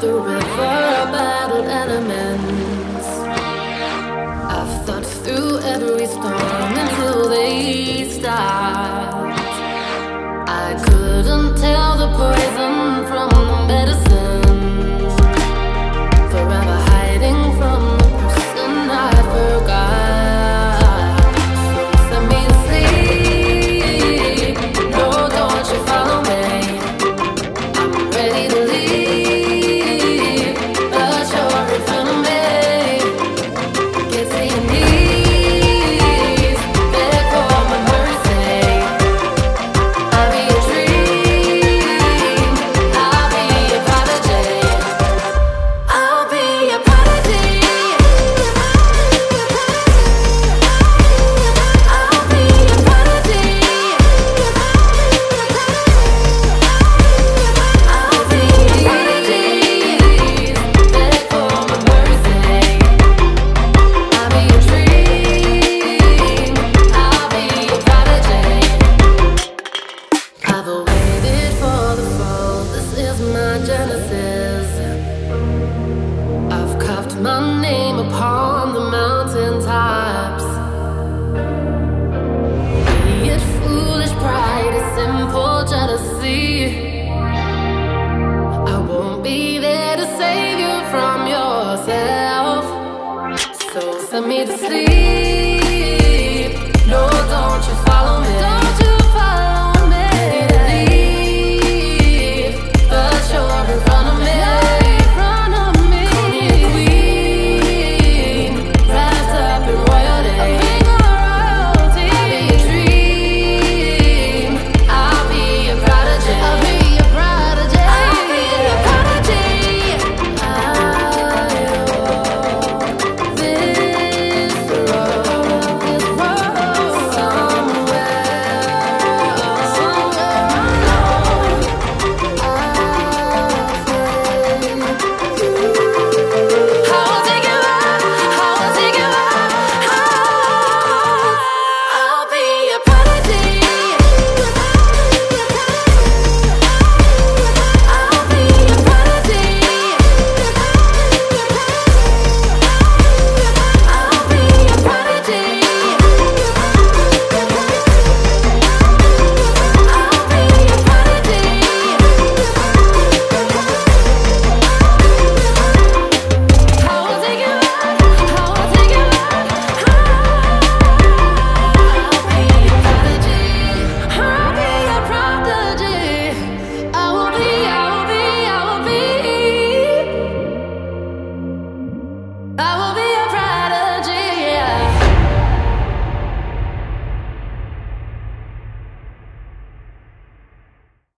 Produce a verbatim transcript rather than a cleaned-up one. the river of battled elements. I've thought through every storm until they stopped. I couldn't tell the poison from the medicine, forever hiding from the person I forgot. So let me sleep, no, don't you follow me. I'm ready to leave, but you're in front of me. Get to your knees, beg for my mercy. I'll be a dream, I'll be a prodigy, I'll be a prodigy, I'll be a prodigy, I'll be a prodigy, beg for my mercy. I'll be a dream, I'll be a prodigy. I've waited for the fall, this is my genesis. I've carved my name upon the mountain tops. Be it foolish pride, a simple jealousy, I won't be there to save you from yourself. So send me to sleep.